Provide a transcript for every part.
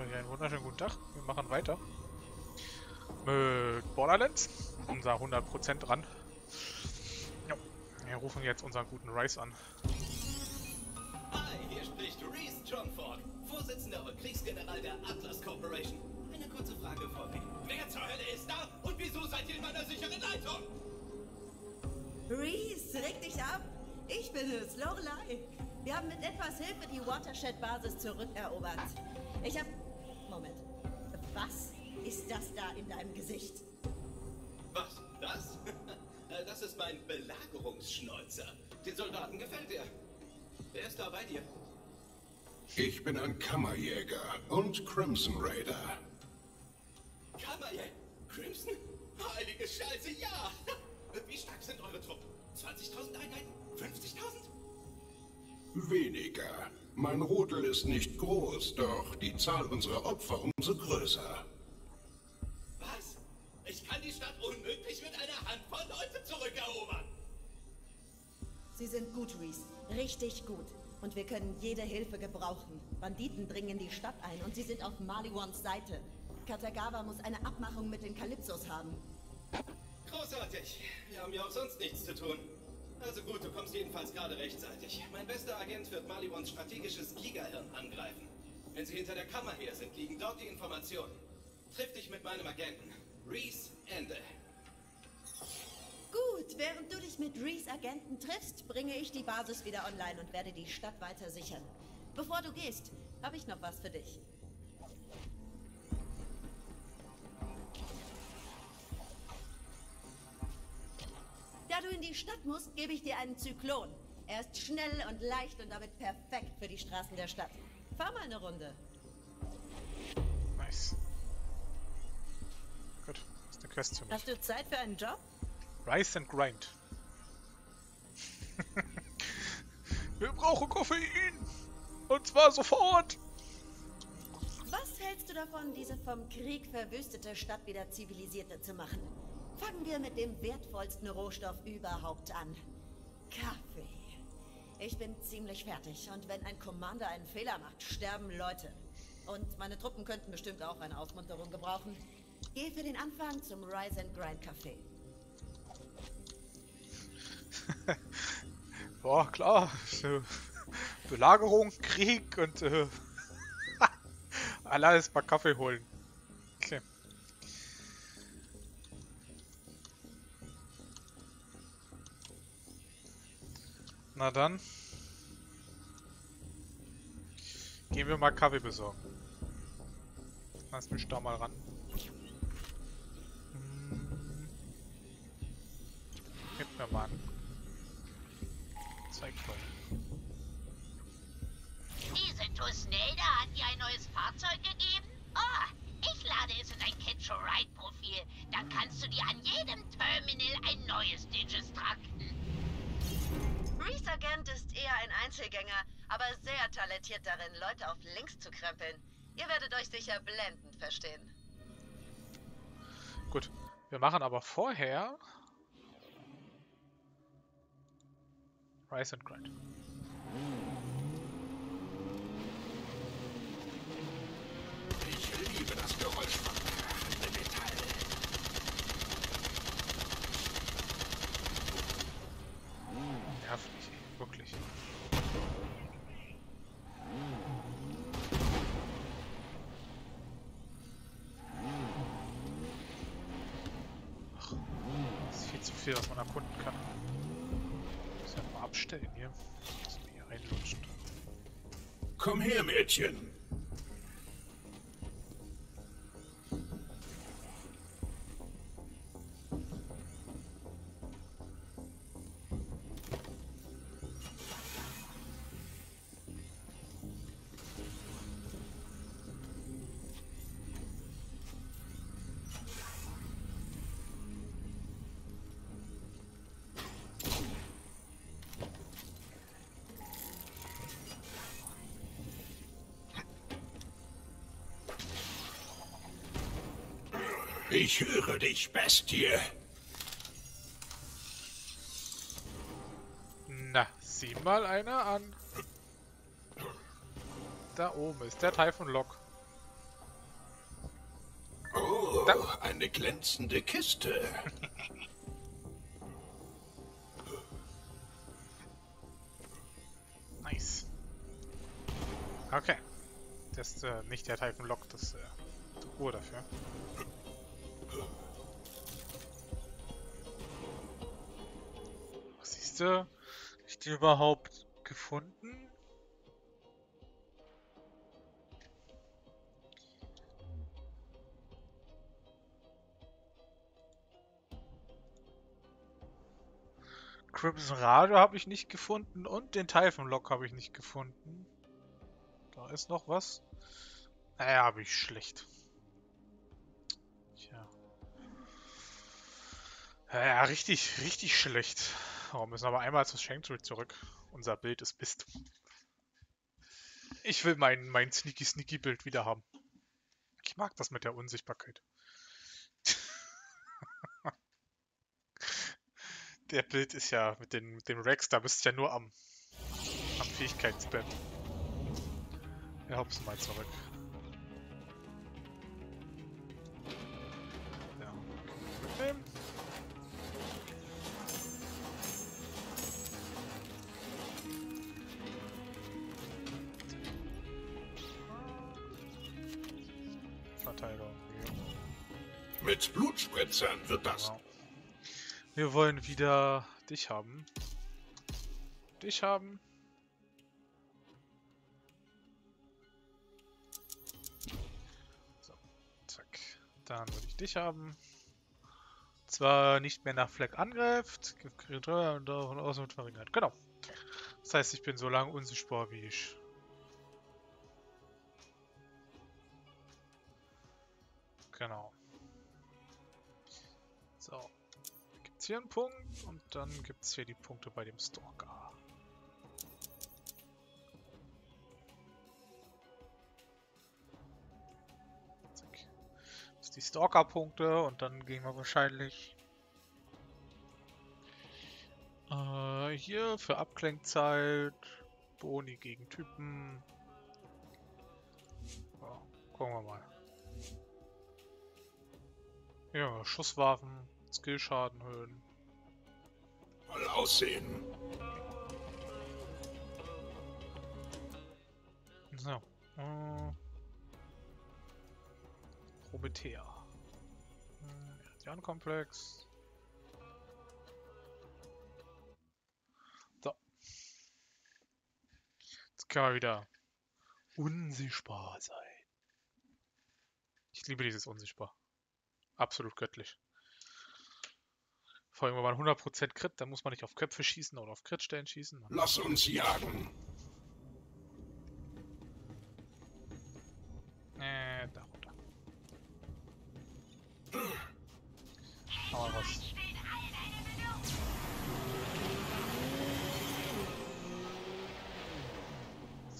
euch einen wunderschönen guten Tag. Wir machen weiter mit Borderlands. Unser 100% dran. Jo. Wir rufen jetzt unseren guten Rhys an. Hi, hier spricht Rhys Strongfork, Vorsitzender und Kriegsgeneral der Atlas Corporation. Eine kurze Frage von mir. Wer zur Hölle ist da und wieso seid ihr in meiner sicheren Leitung? Rhys, reg dich ab. Ich bin es, Lorelei. Wir haben mit etwas Hilfe die Watershed-Basis zurückerobert. Ich hab... Moment. Was ist das da in deinem Gesicht? Was? Das? Das ist mein Belagerungsschnäuzer. Den Soldaten gefällt er. Wer ist da bei dir? Ich bin ein Kammerjäger und Crimson Raider. Kammerjäger? Crimson? Heilige Scheiße, ja! Wie stark sind eure Truppen? 20.000 Einheiten? 50.000? Weniger. Mein Rudel ist nicht groß, doch die Zahl unserer Opfer umso größer. Was? Ich kann die Stadt unmöglich mit einer Handvoll Leute zurückerobern. Sie sind gut, Rhys. Richtig gut. Und wir können jede Hilfe gebrauchen. Banditen dringen in die Stadt ein und sie sind auf Maliwans Seite. Katagawa muss eine Abmachung mit den Kalypsos haben. Großartig. Wir haben ja auch sonst nichts zu tun. Also gut, du kommst jedenfalls gerade rechtzeitig. Mein bester Agent wird Maliwans strategisches Gigahirn angreifen. Wenn sie hinter der Kammer her sind, liegen dort die Informationen. Triff dich mit meinem Agenten. Rhys, Ende. Gut, während du dich mit Rhys Agenten triffst, bringe ich die Basis wieder online und werde die Stadt weiter sichern. Bevor du gehst, habe ich noch was für dich. Da du in die Stadt musst, gebe ich dir einen Zyklon. Er ist schnell und leicht und damit perfekt für die Straßen der Stadt. Fahr mal eine Runde. Nice. Gut, das ist eine Quest für mich. Hast du Zeit für einen Job? Rise and Grind. Wir brauchen Koffein. Und zwar sofort. Was hältst du davon, diese vom Krieg verwüstete Stadt wieder zivilisierter zu machen? Fangen wir mit dem wertvollsten Rohstoff überhaupt an. Kaffee. Ich bin ziemlich fertig und wenn ein Commander einen Fehler macht, sterben Leute. Und meine Truppen könnten bestimmt auch eine Aufmunterung gebrauchen. Geh für den Anfang zum Rise and Grind Café. Boah, klar. Belagerung, Krieg und alles mal Kaffee holen. Okay. Na dann. Gehen wir mal Kaffee besorgen. Lass mich da mal ran. Gib mir mal an. Zyklon. Diese Tusnelda hat dir ein neues Fahrzeug gegeben? Oh, ich lade es in dein Catch-a-Ride-Profil. Dann kannst du dir an jedem Terminal ein neues Digistructen. Rhys Agent ist eher ein Einzelgänger, aber sehr talentiert darin, Leute auf links zu krempeln. Ihr werdet euch sicher blendend verstehen. Gut, wir machen aber vorher... Rise and Grind. Ich liebe das Geräusch von Metall. Nervt mich, wirklich. Ach, das ist viel zu viel, was man erkunden kann. Ich muss einfach mal abstellen hier. Ich muss mich hier reinlutschen. Komm her, Mädchen! Ich höre dich, Bestie. Na, sieh mal einer an. Da oben ist der Typhon Lock. eine glänzende Kiste. Nice. Okay. Das ist nicht der Typhon Lock, das ist die Uhr dafür. Was siehst du? Ist die überhaupt gefunden? Crimson Raider habe ich nicht gefunden und den Typhon Lock habe ich nicht gefunden. Da ist noch was. Naja, habe ich schlecht. Tja. Ja, richtig, richtig schlecht. Oh, müssen aber einmal zu Shangtree zurück. Unser Bild ist Mist. Ich will mein Sneaky-Sneaky-Bild wieder haben. Ich mag das mit der Unsichtbarkeit. Der Bild ist ja mit dem Rex, da bist du ja nur am Fähigkeitsband. Ja, hopp's mal zurück. Ja. Mitnehmen. Verteidigung. Mit Blutspritzern wird das. Genau. Wir wollen wieder dich haben. Dich haben. So, zack. Dann würde ich dich haben. Zwar nicht mehr nach Fleck angreift, und aus und verringert. Genau. Das heißt, ich bin so lange unsichtbar wie ich. Genau. So. Hier einen Punkt und dann gibt es hier die Punkte bei dem Stalker. Zack. Das sind die Stalker-Punkte und dann gehen wir wahrscheinlich hier für Abklingzeit, Boni gegen Typen. Ja, gucken wir mal. Ja, Schusswaffen. Skillschaden erhöhen. Mal aussehen. So. Promethea. Meridian-Komplex. So. Jetzt können wir wieder unsichtbar sein. Ich liebe dieses Unsichtbar. Absolut göttlich. Vor allem, wenn man 100% Crit, dann muss man nicht auf Köpfe schießen oder auf Critstellen schießen. Lass uns jagen! Da runter. Aber was?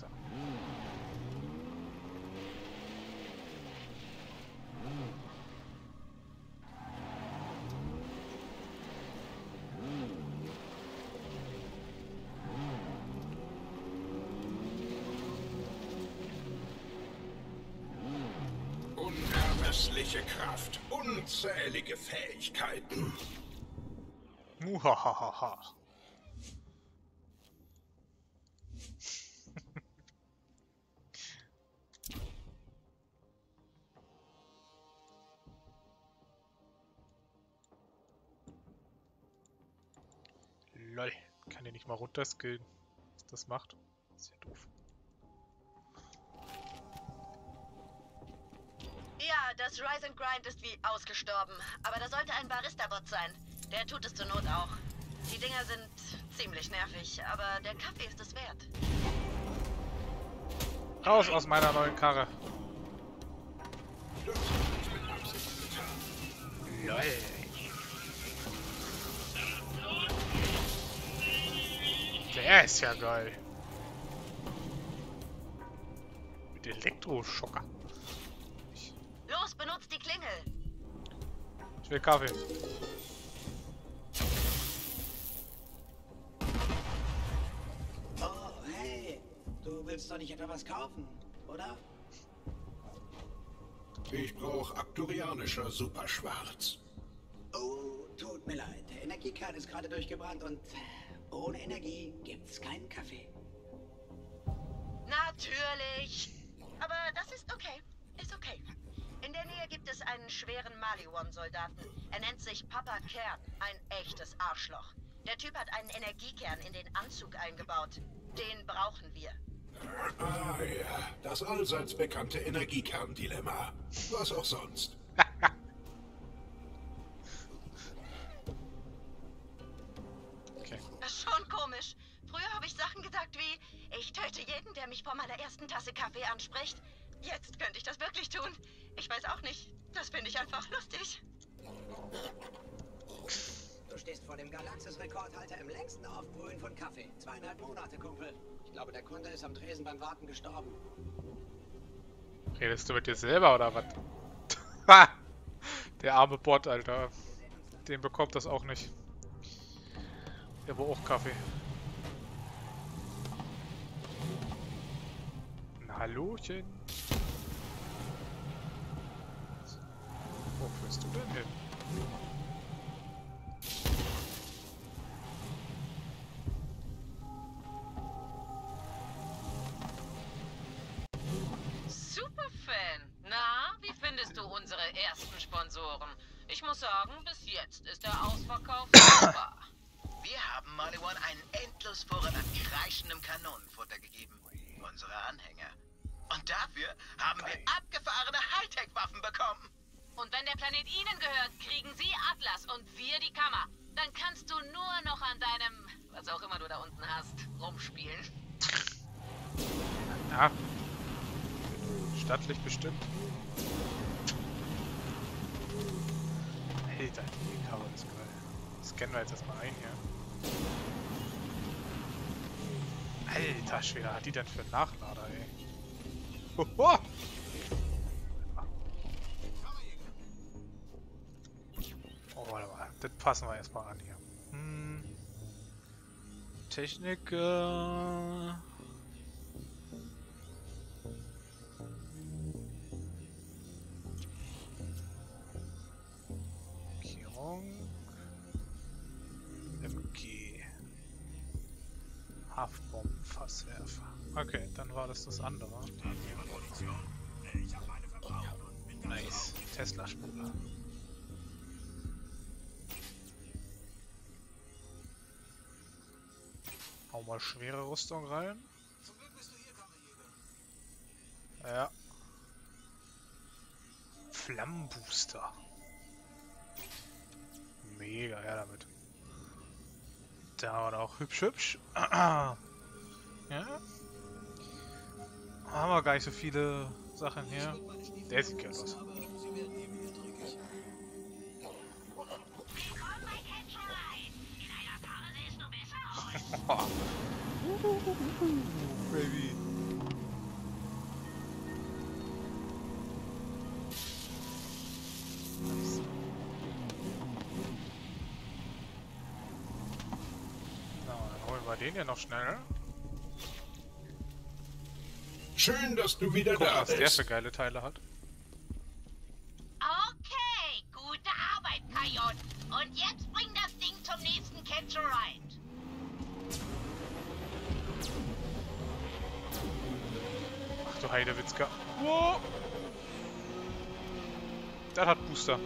So. Kraft, unzählige Fähigkeiten. Muhahaha. Lol, kann ja nicht mal runterskillen, was das macht. Ist ja doof. Das Rise and Grind ist wie ausgestorben, aber da sollte ein Barista-Bot sein. Der tut es zur Not auch. Die Dinger sind ziemlich nervig, aber der Kaffee ist es wert. Raus aus meiner neuen Karre. Lol. Der ist ja geil. Mit Elektroschocker. Los, benutzt die Klingel! Ich will Kaffee. Oh, hey! Du willst doch nicht etwa was kaufen, oder? Ich brauche arkturianischer Superschwarz. Oh, tut mir leid. Der Energiekern ist gerade durchgebrannt und ohne Energie gibt's keinen Kaffee. Natürlich. Aber das ist okay. Ist okay. In der Nähe gibt es einen schweren Maliwan-Soldaten. Er nennt sich Papa Kern. Ein echtes Arschloch. Der Typ hat einen Energiekern in den Anzug eingebaut. Den brauchen wir. Ah ja, das allseits bekannte Energiekern-Dilemma. Was auch sonst. Okay. Schon komisch. Früher habe ich Sachen gesagt wie, ich töte jeden, der mich vor meiner ersten Tasse Kaffee anspricht. Jetzt könnte ich das wirklich tun. Ich weiß auch nicht. Das finde ich einfach lustig. Du stehst vor dem Galaxis-Rekordhalter im längsten Aufbrühen von Kaffee. 2,5 Monate, Kumpel. Ich glaube, der Kunde ist am Tresen beim Warten gestorben. Redest du mit dir selber, oder was? Der arme Bot, Alter. Den bekommt das auch nicht. Der braucht auch Kaffee. Na, Hallöchen. Wo führst du denn hin? Ich muss sagen, bis jetzt ist der Ausverkauf super. Wir haben Maliwan einen endlos Vorrat an kreischendem Kanonenfutter gegeben. Unsere Anhänger. Und dafür haben wir abgefahrene Hightech-Waffen bekommen. Und wenn der Planet Ihnen gehört, kriegen Sie Atlas und wir die Kammer. Dann kannst du nur noch an deinem, was auch immer du da unten hast, rumspielen. Ja. Stattlich bestimmt. Alter, die Karre ist geil. Das scannen wir jetzt erstmal ein hier. Alter Schwede, hat die denn für einen Nachlader, ey? Hoho! Oh, warte mal. Das passen wir erstmal an hier. Hm. Technik, MG. Haftbombenfasswerfer. Okay, dann war das das andere. Nice. Tesla-Spieler. Hau mal schwere Rüstung rein. Ja. Flammenbooster. Mega, ja damit. Da war auch hübsch, hübsch. Ja. Haben wir gar nicht so viele Sachen hier. Der sieht geil aus. Baby. Den ja noch schnell. Schön, dass du wieder da bist. Der für geile Teile hat. Okay, gute Arbeit, Kajon. Und jetzt bring das Ding zum nächsten Catch a Ride. Ach du Heidewitzka. Wow. Das hat Booster.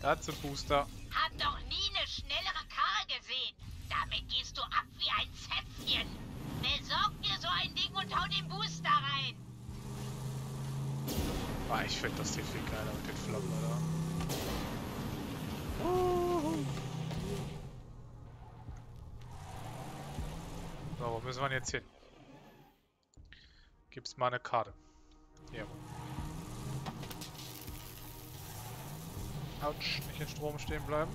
Das sind Booster. Hab doch nie eine schnellere Karre gesehen. Damit gehst du ab wie ein Zäpfchen. Besorg dir so ein Ding und hau den Booster rein. Boah, ich finde das hier viel geiler mit den Flammen, oder? So, wo müssen wir denn jetzt hin? Gibt's mal eine Karte. Jawohl. Autsch, nicht in Strom stehen bleiben.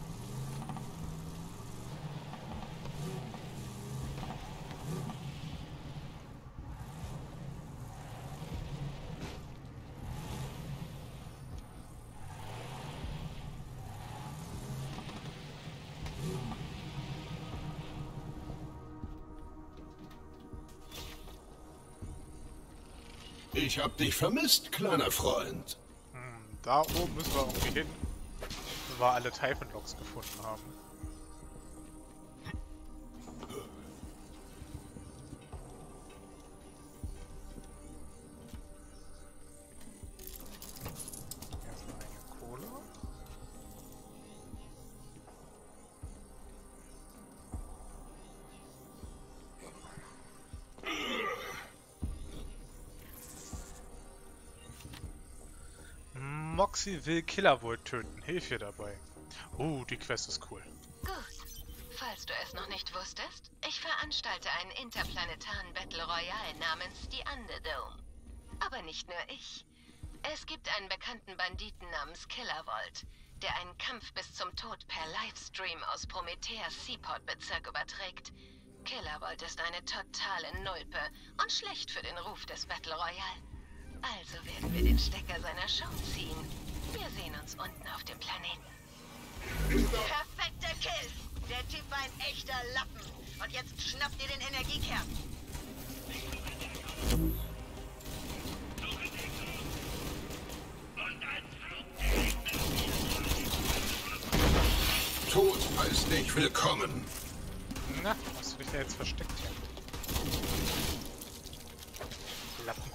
Ich hab dich vermisst, kleiner Freund. Da oben müssen wir irgendwie hin, wo wir alle Typhon Locks gefunden haben. Moxie will Killavolt töten. Hilf ihr dabei. Die Quest ist cool. Gut. Falls du es noch nicht wusstest, ich veranstalte einen interplanetaren Battle Royale namens die Underdome. Aber nicht nur ich. Es gibt einen bekannten Banditen namens Killavolt, der einen Kampf bis zum Tod per Livestream aus Prometheus Seaport Bezirk überträgt. Killavolt ist eine totale Nulpe und schlecht für den Ruf des Battle Royale. Also werden wir den Stecker seiner Show ziehen. Wir sehen uns unten auf dem Planeten. Perfekter Kill! Der Typ war ein echter Lappen. Und jetzt schnappt ihr den Energiekern. Tod heißt nicht willkommen. Na, hast du dich da jetzt versteckt? Lappen.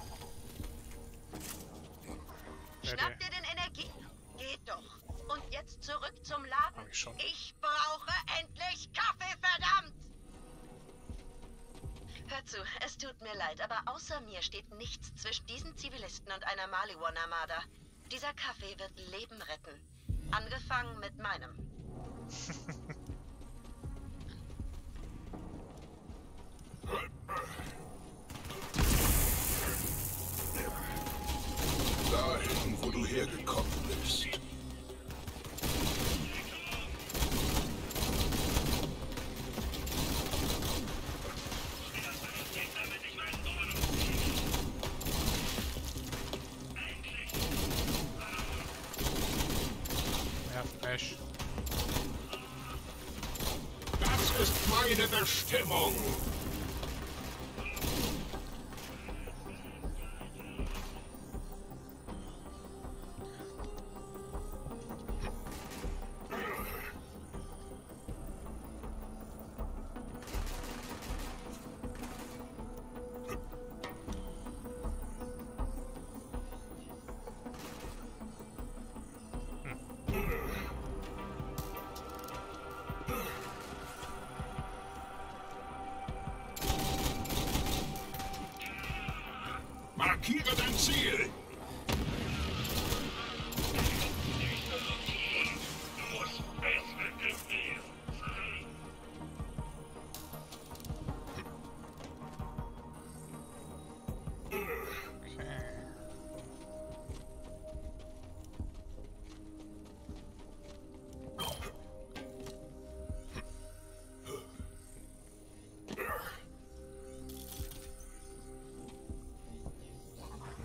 Schnapp dir den Energie. Geht doch. Und jetzt zurück zum Laden. Ich brauche endlich Kaffee, verdammt! Hör zu, es tut mir leid, aber außer mir steht nichts zwischen diesen Zivilisten und einer Maliwan-Armada. Dieser Kaffee wird Leben retten. Angefangen mit meinem. Dahin, wo du hergekommen bist. Das ist meine Bestimmung. Markiere dein Ziel!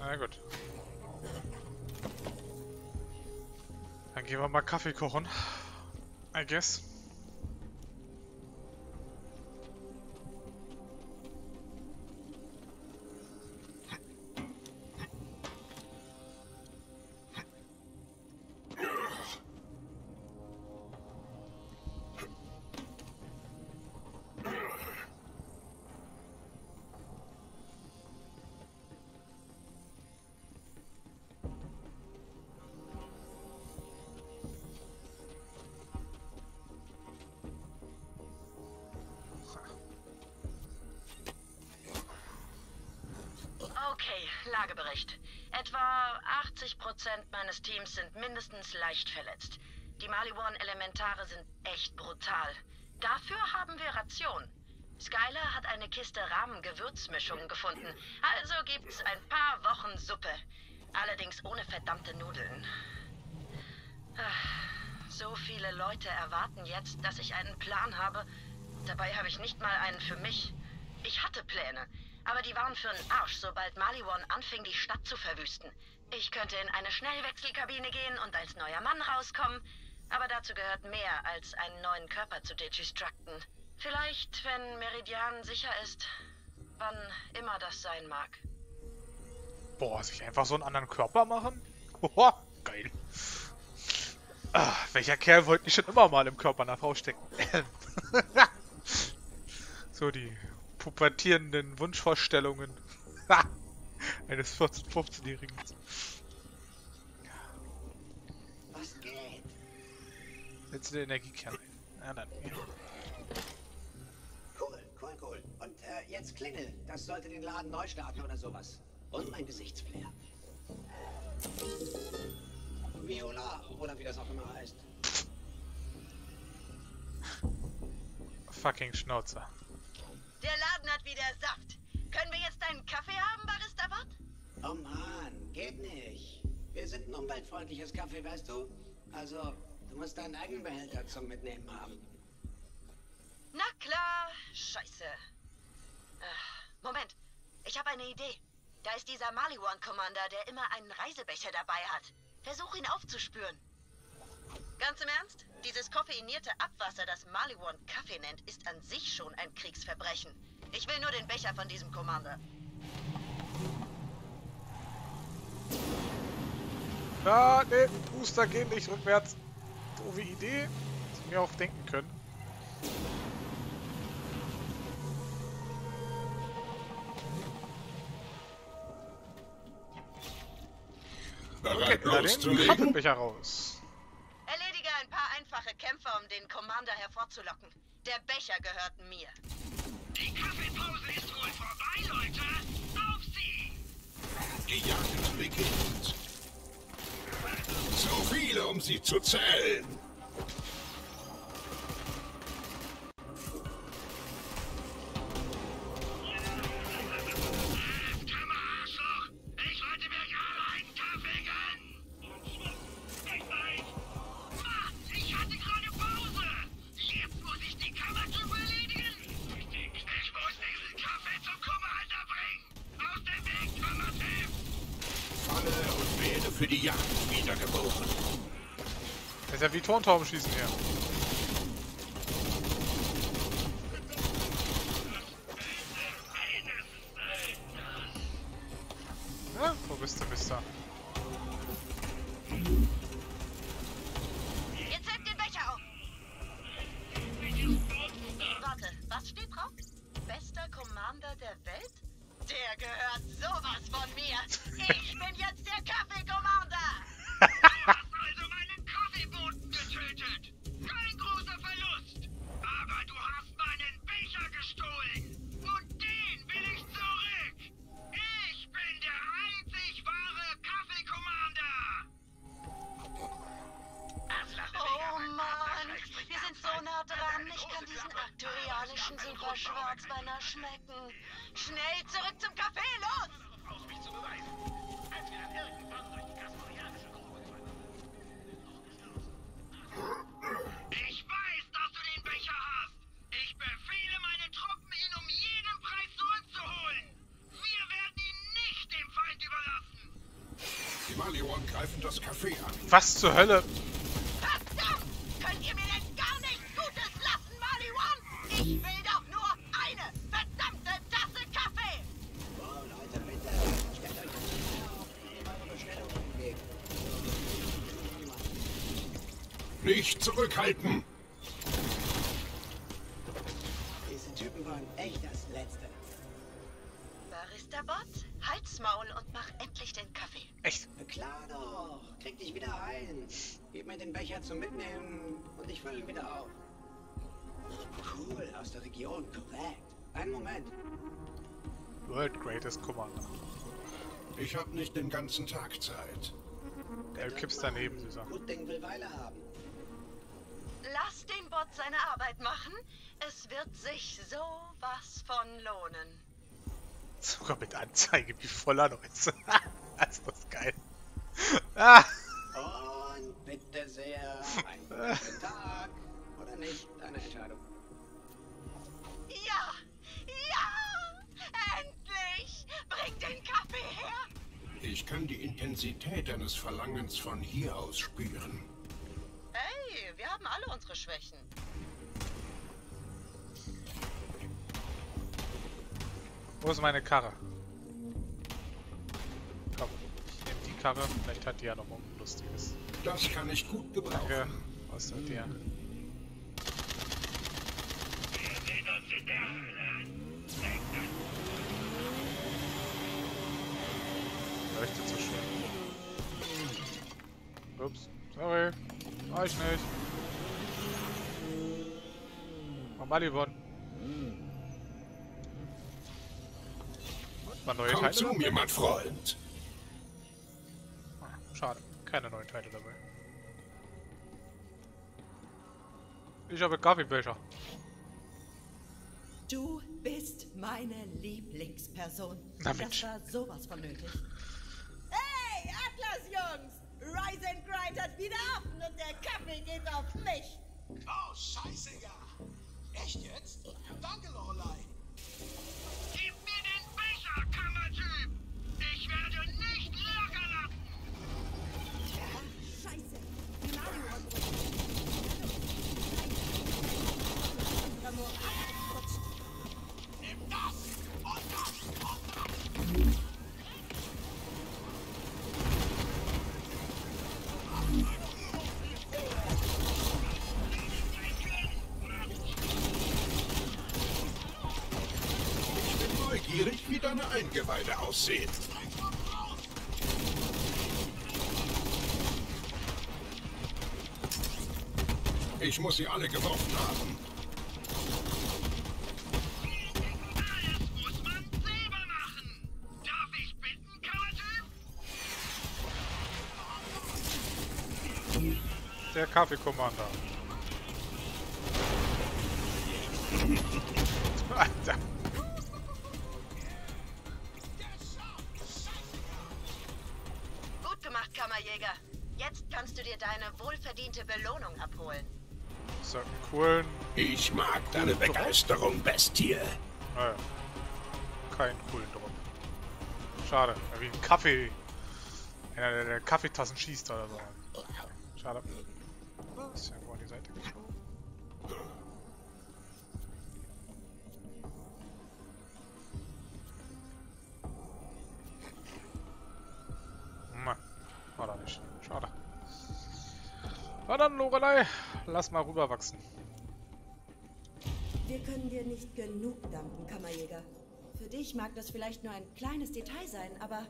Na gut. Dann gehen wir mal Kaffee kochen. I guess. Lagebericht. Etwa 80% meines Teams sind mindestens leicht verletzt. Die Maliwan-Elementare sind echt brutal. Dafür haben wir Ration. Skylar hat eine Kiste Rahmen-Gewürzmischung gefunden, also gibt's ein paar Wochen Suppe. Allerdings ohne verdammte Nudeln. So viele Leute erwarten jetzt, dass ich einen Plan habe. Dabei habe ich nicht mal einen für mich. Ich hatte Pläne. Aber die waren für einen Arsch, sobald Maliwan anfing, die Stadt zu verwüsten. Ich könnte in eine Schnellwechselkabine gehen und als neuer Mann rauskommen. Aber dazu gehört mehr, als einen neuen Körper zu digistructen. Vielleicht, wenn Meridian sicher ist, wann immer das sein mag. Boah, sich einfach so einen anderen Körper machen? Oha, geil. Ach, welcher Kerl wollte nicht schon immer mal im Körper einer Frau stecken? So die pubertierenden Wunschvorstellungen eines 14-, 15-Jährigen. Was geht? Setze den Energiekern ein. Ja, dann. Cool. Und jetzt klingel. Das sollte den Laden neu starten oder sowas. Und mein Gesichtsflair. Viola, oder wie das auch immer heißt. Fucking Schnauzer. Der Laden hat wieder Saft. Können wir jetzt einen Kaffee haben, Barista Watt? Oh Mann, geht nicht. Wir sind ein umweltfreundliches Kaffee, weißt du? Also, du musst deinen eigenen Behälter zum Mitnehmen haben. Na klar, scheiße. Moment, ich habe eine Idee. Da ist dieser Maliwan-Commander, der immer einen Reisebecher dabei hat. Versuch ihn aufzuspüren. Ganz im Ernst? Dieses koffeinierte Abwasser, das Maliwan Kaffee nennt, ist an sich schon ein Kriegsverbrechen. Ich will nur den Becher von diesem Commander. Na, ne, Booster gehen nicht rückwärts. Doofe Idee. Hätte mir auch denken können. Okay, na den Becher raus. Erledige ein paar einfache Kämpfe, um den Commander hervorzulocken. Der Becher gehört mir. Die Kaffeepause ist wohl vorbei, Leute. Auf sie! Gejagt beginnt. So viele, um sie zu zählen. Wie Tontauben schießen hier. Ja, wo bist du, Mister? Jetzt hebt den Becher auf. Warte, was steht drauf? Bester Commander der Welt? Der gehört sowas von mir. Ich bin jetzt der Kaffee-Commander. Was zur Hölle? Verdammt! Könnt ihr mir denn gar nichts Gutes lassen, Maliwan? Ich will doch nur eine verdammte Tasse Kaffee! Oh, Leute, bitte! Stellt euch eure Bestellung im Weg. Nicht zurückhalten! Diese Typen waren echt das Letzte. Barista Bot, halt's Maul und mach endlich den Kaffee. Echt? Klar doch! Krieg dich wieder ein! Gib mir den Becher zum Mitnehmen und ich fülle ihn wieder auf. Cool, aus der Region, korrekt. Einen Moment. World Greatest Commander. Ich hab nicht den ganzen Tag Zeit. Du kippst daneben, Susanne. Gut Ding will Weile haben. Lass den Bot seine Arbeit machen. Es wird sich sowas von lohnen. Sogar mit Anzeige, wie voller Leute. Das ist das geil. Ah. Und bitte sehr, einen guten Tag. Oder nicht, deine Entscheidung. Ja! Ja! Endlich! Bring den Kaffee her! Ich kann die Intensität deines Verlangens von hier aus spüren. Hey, wir haben alle unsere Schwächen. Wo ist meine Karre? Karre. Vielleicht hat die ja noch irgendwas Lustiges. Das kann ich gut gebrauchen. Danke. Was mit dir? Leuchtet so schön. Ups. Sorry. War ich nicht. War Maliwan. Mal neue Teile. Komm zu mir, mein Freund. Schade. Keine neuen Teile dabei. Ich habe Kaffeebecher. Du bist meine Lieblingsperson. Na, das war sowas von nötig. Hey, Atlas-Jungs! Rise and Grind hat wieder offen und der Kaffee geht auf mich. Oh, scheiße, ja. Echt jetzt? Danke, Lorelei. Gib mir den Becher, Kammertyp. Ich werde nicht locker lassen. Tja, scheiße. Nimm das und das und das. Ich bin neugierig, wie deine Eingeweide aussehen. Ich muss sie alle geworfen haben. Der Kaffee-Commander. Alter. Gut gemacht, Kammerjäger. Jetzt kannst du dir deine wohlverdiente Belohnung abholen. So cool. Ich mag deine Begeisterung, Bestie. Naja. Kein coolen Druck. Schade. Wie ein Kaffee. Einer, der Kaffeetassen schießt oder so. Schade. Ist ja irgendwo an die Seite geschoben. Na, war da nicht. Schade. Na dann, Lorelei, lass mal rüberwachsen. Wir können dir nicht genug danken, Kammerjäger. Für dich mag das vielleicht nur ein kleines Detail sein, aber...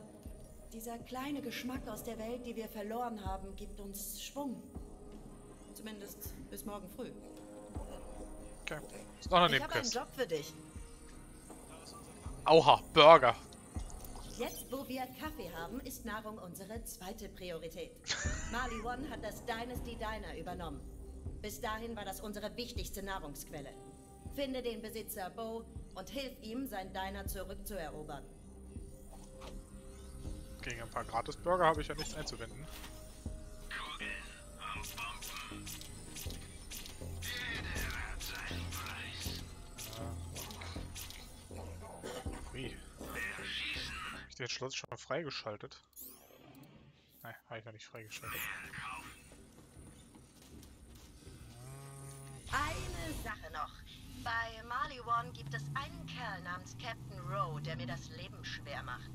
dieser kleine Geschmack aus der Welt, die wir verloren haben, gibt uns Schwung. Zumindest bis morgen früh. Okay. Ist noch eine Nebenquest. Ich habe einen Job für dich. Auha, Burger. Jetzt, wo wir Kaffee haben, ist Nahrung unsere zweite Priorität. Maliwan hat das Dynasty Diner übernommen. Bis dahin war das unsere wichtigste Nahrungsquelle. Finde den Besitzer Bo und hilf ihm, sein Diner zurückzuerobern. Gegen ein paar Gratis-Burger habe ich ja nichts einzuwenden. Kugeln aufpumpen. Jeder hat seinen Preis. Ui. Hab ich den Schloss schon mal freigeschaltet? Nein, habe ich noch nicht freigeschaltet. Eine Sache noch. Bei Maliwan gibt es einen Kerl namens Captain Roe, der mir das Leben schwer macht.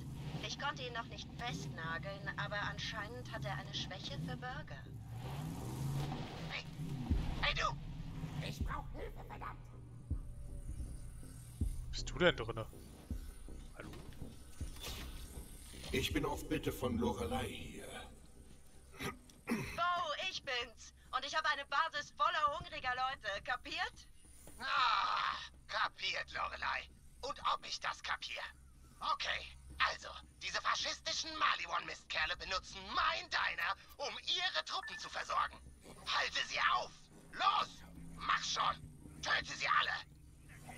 Ich konnte ihn noch nicht festnageln, aber anscheinend hat er eine Schwäche für Burger. Hey! Hey du! Ich brauch Hilfe, verdammt! Bist du denn drinne? Hallo? Ich bin auf Bitte von Lorelei hier. Bo, ich bin's! Und ich habe eine Basis voller hungriger Leute, kapiert? Ah, kapiert, Lorelei. Und ob ich das kapier? Okay. Also, diese faschistischen Maliwan-Mistkerle benutzen mein Diner, um ihre Truppen zu versorgen. Halte sie auf! Los! Mach schon! Töte sie alle!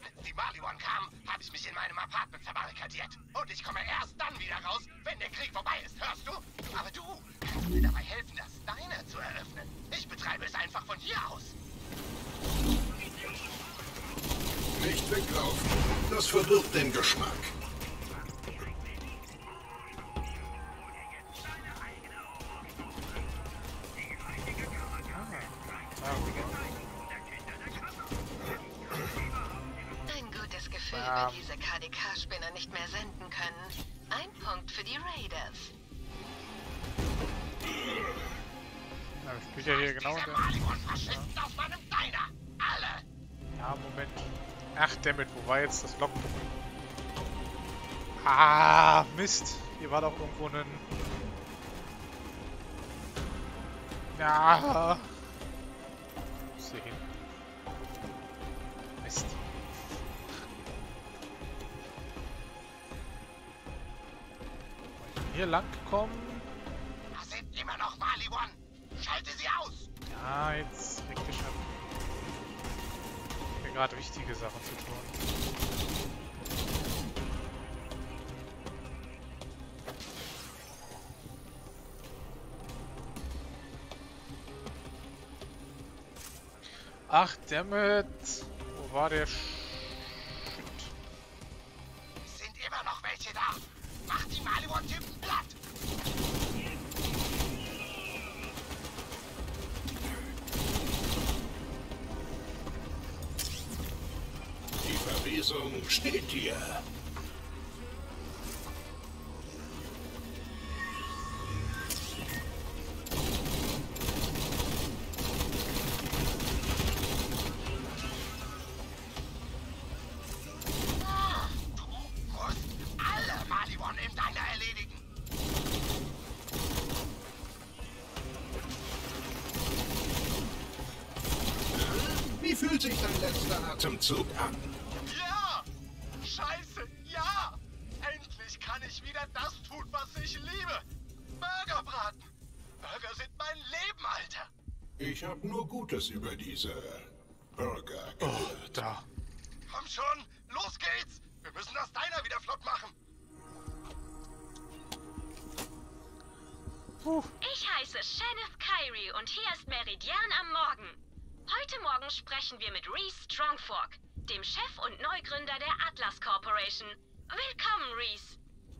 Als die Maliwan kamen, habe ich mich in meinem Apartment verbarrikadiert. Und ich komme erst dann wieder raus, wenn der Krieg vorbei ist, hörst du? Aber du kannst mir dabei helfen, das Diner zu eröffnen. Ich betreibe es einfach von hier aus. Nicht weglaufen. Das verdirbt den Geschmack. Ein gutes Gefühl, wie diese KDK-Spinner nicht mehr senden können. Ein Punkt für die Raiders. Ja, ich bin ja hier genau der. Ja, Moment. Ach, damit, wo war jetzt das Lockdown? Ah, Mist. Hier war doch irgendwo ein... Ja. Muss hier hin. Mist. Hier lang gekommen. Da sind immer noch Maliwan. Schalte sie aus. Ja, jetzt reg dich ab. Ich habe gerade wichtige Sachen zu tun. Ach, dammit! Wo war der Shit? Es sind immer noch welche da! Mach die Maliwan-Typen platt! Die Verwesung steht dir! Atemzug an. Ja! Scheiße, ja! Endlich kann ich wieder das tun, was ich liebe. Burgerbraten. Burger sind mein Leben, Alter. Ich habe nur Gutes über diese Burger gehört. Oh, da. Komm schon, los geht's. Wir müssen das Diner wieder flott machen. Puh. Ich heiße Shanneth Kairi und hier ist Meridian am Morgen. Heute Morgen sprechen wir mit Rhys Strongfork, dem Chef und Neugründer der Atlas Corporation. Willkommen, Rhys.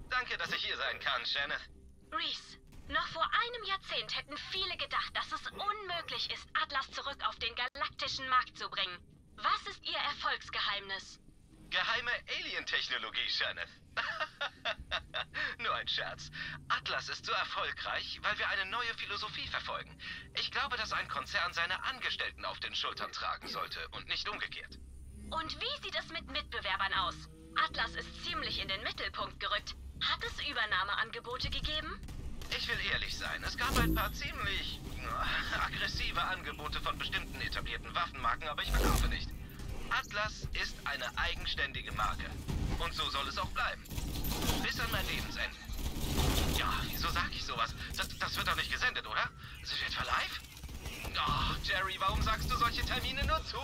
Danke, dass ich hier sein kann, Shanneth. Rhys, noch vor einem Jahrzehnt hätten viele gedacht, dass es unmöglich ist, Atlas zurück auf den galaktischen Markt zu bringen. Was ist Ihr Erfolgsgeheimnis? Geheime Alien-Technologie, Shanneth. Nur ein Scherz. Atlas ist so erfolgreich, weil wir eine neue Philosophie verfolgen. Ich glaube, dass ein Konzern seine Angestellten auf den Schultern tragen sollte und nicht umgekehrt. Und wie sieht es mit Mitbewerbern aus? Atlas ist ziemlich in den Mittelpunkt gerückt. Hat es Übernahmeangebote gegeben? Ich will ehrlich sein, es gab ein paar ziemlich aggressive Angebote von bestimmten etablierten Waffenmarken, aber ich verkaufe nicht. Atlas ist eine eigenständige Marke. Und so soll es auch bleiben. Bis an mein Lebensende. Ja, wieso sag ich sowas? Das wird doch nicht gesendet, oder? Sind wir etwa live? Ach, Jerry, warum sagst du solche Termine nur zu?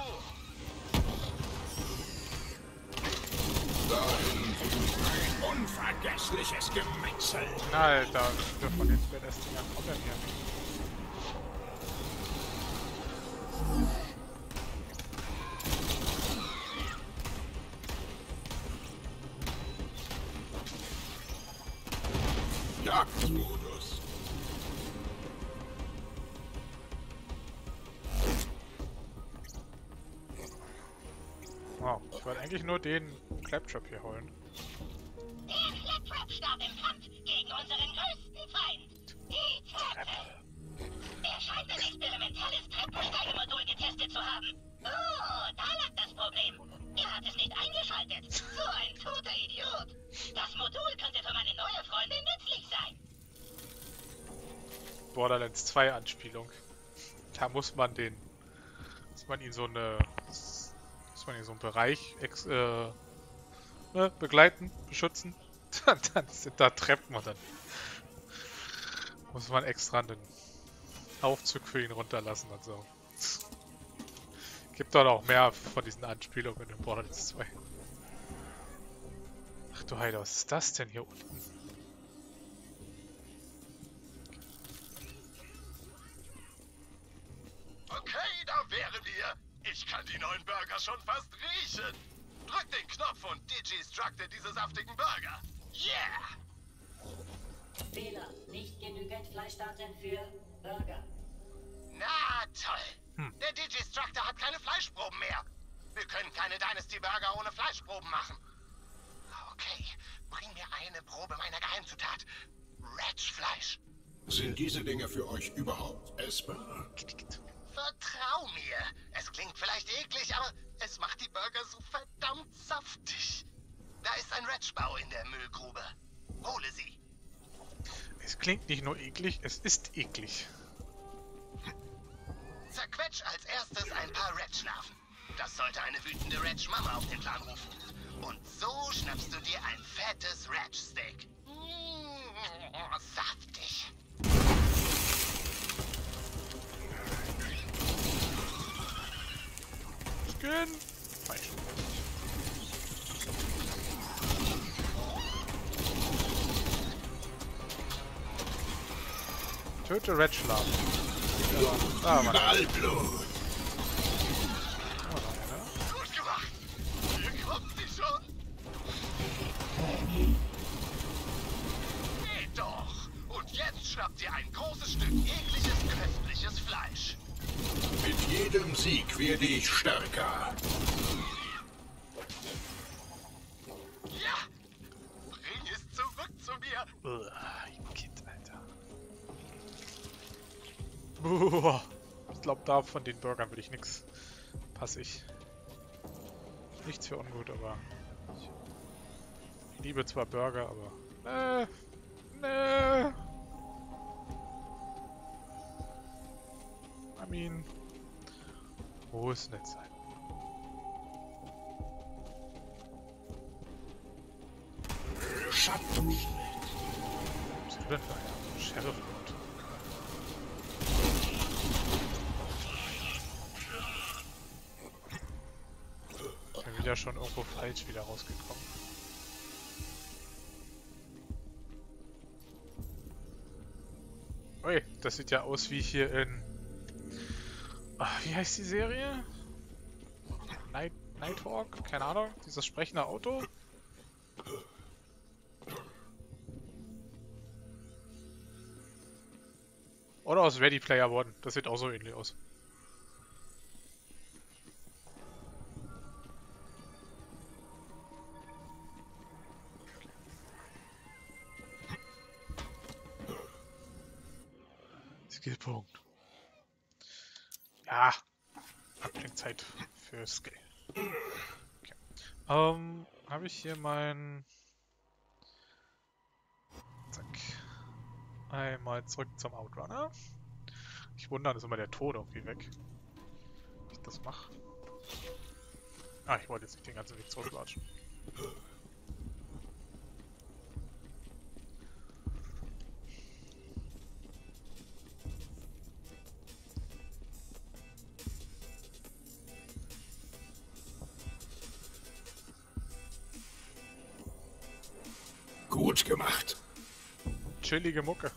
Dahin ein unvergessliches Gemetzel. Alter, davon jetzt wird das Ding ja komplett hier. Jagdmodus. Wow, ich wollte eigentlich nur den Claptrap hier holen. Der Claptrap starb im Kampf gegen unseren größten Feind, die Treppe. Er scheint ein experimentelles Treppensteigemodul getestet zu haben. Oh, da lag das Problem. Er hat es nicht eingeschaltet. So ein toter Idiot. Das Modul könnte für meine neue Freundin nützlich sein. Borderlands 2 Anspielung. Da muss man ihn so einen Bereich begleiten, beschützen. Dann sind da Treppen und dann muss man extra einen Aufzug für ihn runterlassen und so. Gibt doch noch mehr von diesen Anspielungen in Borderlands 2. Ach du Heiler, was ist das denn hier unten? Okay, da wären wir. Ich kann die neuen Burger schon fast riechen. Drück den Knopf und Digistructor diese saftigen Burger. Yeah! Fehler, nicht genügend Fleischdaten für Burger. Na toll. Der Digistructor hat keine Fleischproben mehr. Wir können keine Dynasty Burger ohne Fleischproben machen. Okay, bring mir eine Probe meiner Geheimzutat. Ratchfleisch. Sind diese Dinge für euch überhaupt essbar? Vertrau mir. Es klingt vielleicht eklig, aber es macht die Burger so verdammt saftig. Da ist ein Ratchbau in der Müllgrube. Hole sie. Es klingt nicht nur eklig, es ist eklig. Zerquetsch als erstes ein paar Ratch-Larven. Das sollte eine wütende Ratch-Mama auf den Plan rufen. Und so schnappst du dir ein fettes Ratch-Steak. Mmh, saftig. Skin. Falsch. Töte Ratch-Larven. Ah, Mann. Überall Blut. Schnappt ihr ein großes Stück ekliges, köstliches Fleisch. Mit jedem Sieg werde ich stärker. Ja! Bring es zurück zu mir! Ihr Kind, Alter. Boah. Ich glaube, da von den Burgern will ich nichts. Pass ich. Nichts für ungut, aber... Ich liebe zwar Burger, aber... Nee. Wo ist nicht sein? Schatten! Was ist denn da? Sheriff Lord. Ich bin wieder schon irgendwo falsch wieder rausgekommen. Ui, das sieht ja aus wie hier in... Ach, wie heißt die Serie? Nighthawk? Keine Ahnung. Dieses sprechende Auto? Oder aus Ready Player One. Das sieht auch so ähnlich aus. Skillpunkt. Ja, bringt Zeit für Skill. Okay. Habe ich hier mein... Zack. Einmal zurück zum Outrunner. Ich wundere, ist immer der Tod irgendwie weg. Wenn ich das mache. Ah, ich wollte jetzt nicht den ganzen Weg zurücklatschen. Gemacht. Chillige Mucke.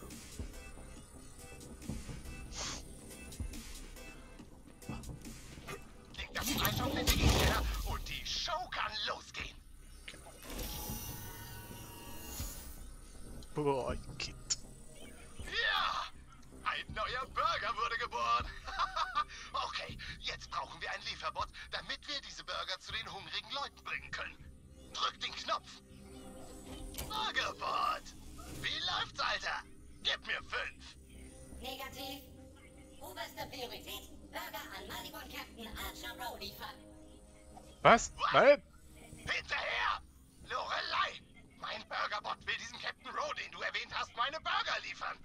Leg das Fleisch auf den Digistructor und die Show kann losgehen. Genau. Boah, Kind. Ja! Ein neuer Burger wurde geboren. Okay, jetzt brauchen wir einen Lieferbot, damit wir diese Burger zu den hungrigen Leuten bringen können. Drück den Knopf. Burgerbot! Wie läuft's, Alter? Gib mir 5! Negativ. Oberste Priorität. Burger an Maliwan Captain Archer Roe liefern. Was? Nein! Hinterher! Lorelei! Mein Burgerbot will diesem Captain Roe, den du erwähnt hast, meine Burger liefern!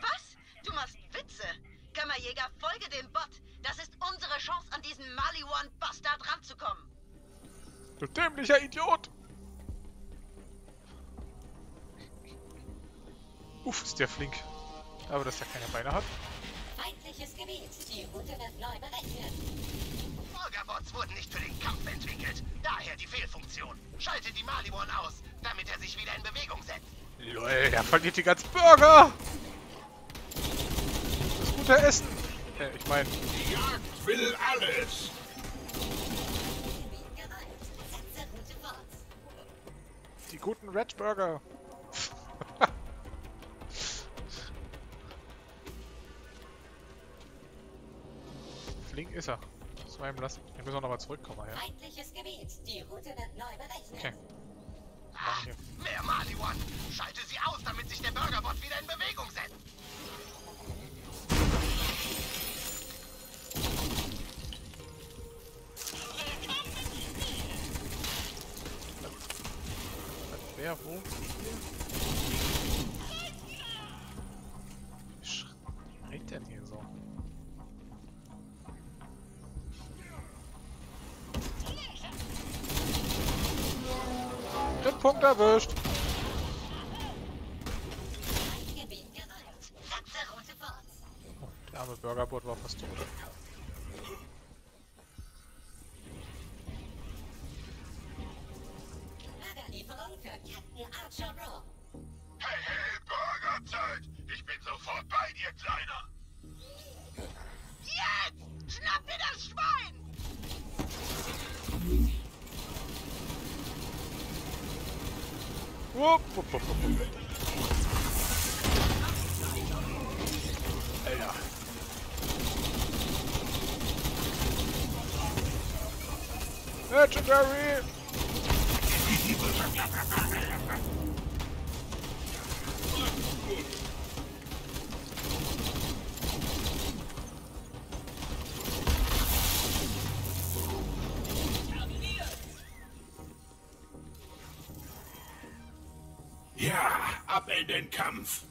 Was? Du machst Witze! Kammerjäger, folge dem Bot! Das ist unsere Chance, an diesen Maliwan-Bastard ranzukommen! Du dämlicher Idiot! Uff, ist der flink. Aber dass er keine Beine hat. Feindliches Gebiet. Die Route wird neu berechnet. Burgerbots wurden nicht für den Kampf entwickelt. Daher die Fehlfunktion. Schalte die Maliwan aus, damit er sich wieder in Bewegung setzt. Lol, der verliert die ganzen Burger. Das gute Essen. Ich meine... Die Jagd will alles. Die guten Red Burger. Ist er. Das war ihm lassen. Wir müssen auch nochmal zurückkommen, ja. Feindliches Gebiet. Die Route wird neu berechnet. Okay. Ach, mehr Maliwan. Schalte sie aus, damit sich der Burgerbot wieder in Bewegung setzt. Wer wo? Schreit denn hier so? Den Punkt erwischt! Oh, der arme Burgerbot war fast tot. Legendary! Ja, ab in den Kampf!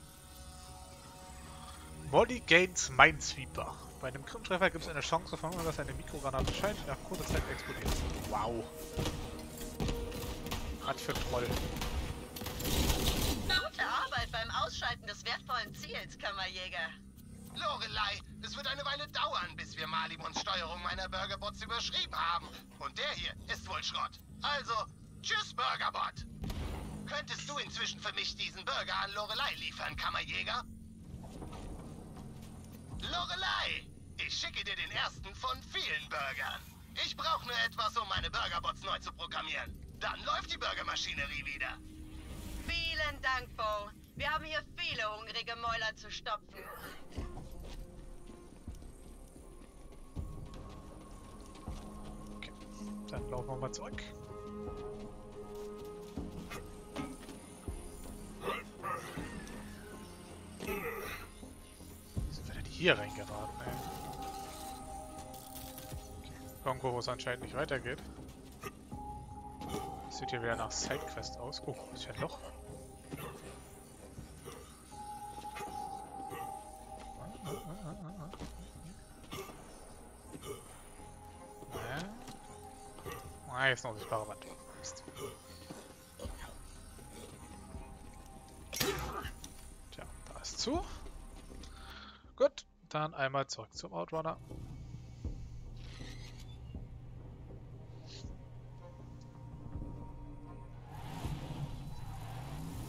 Molly Gaines Minesweeper. Bei einem Krimtreffer gibt es eine Chance, vermuten, dass eine Mikrogranate scheint, die nach kurzer Zeit explodiert. Wow. Was für Troll. Na, gute Arbeit beim Ausschalten des wertvollen Ziels, Kammerjäger. Lorelei, es wird eine Weile dauern, bis wir Maliwans Steuerung meiner Burgerbots überschrieben haben. Und der hier ist wohl Schrott. Also, tschüss, Burgerbot. Könntest du inzwischen für mich diesen Burger an Lorelei liefern, Kammerjäger? Lorelei, ich schicke dir den ersten von vielen Burgern. Ich brauche nur etwas, um meine Burgerbots neu zu programmieren. Dann läuft die Burgermaschinerie wieder. Vielen Dank, Bo. Wir haben hier viele hungrige Mäuler zu stopfen. Okay, dann laufen wir mal zurück. Hier reingeraten, ey. Irgendwo, wo es anscheinend nicht weitergeht. Das sieht hier wieder nach Sidequest aus. Oh, ist ja ein Loch. Ah, jetzt noch eine sichtbare Wand. Mist. Tja, da ist zu. Gut, dann einmal zurück zum Outrunner.